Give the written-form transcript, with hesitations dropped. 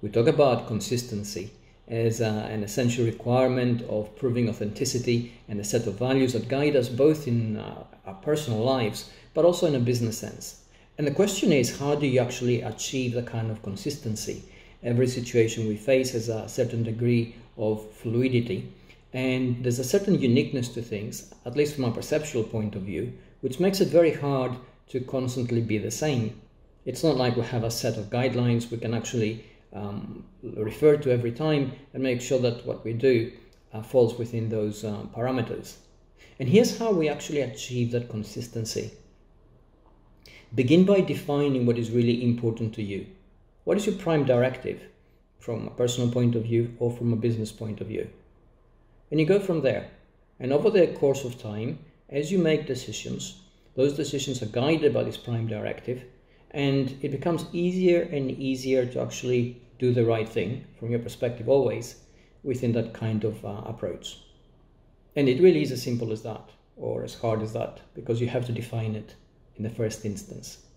We talk about consistency as an essential requirement of proving authenticity and a set of values that guide us both in our personal lives, but also in a business sense. And the question is, how do you actually achieve that kind of consistency? Every situation we face has a certain degree of fluidity, and there's a certain uniqueness to things, at least from a perceptual point of view, which makes it very hard to constantly be the same. It's not like we have a set of guidelines we can actually refer to every time and make sure that what we do falls within those parameters. And here's how we actually achieve that consistency. Begin by defining what is really important to you. What is your prime directive from a personal point of view or from a business point of view? And you go from there. And over the course of time, as you make decisions, those decisions are guided by this prime directive, and it becomes easier and easier to actually do the right thing from your perspective always within that kind of approach. And it really is as simple as that, or as hard as that, because you have to define it in the first instance.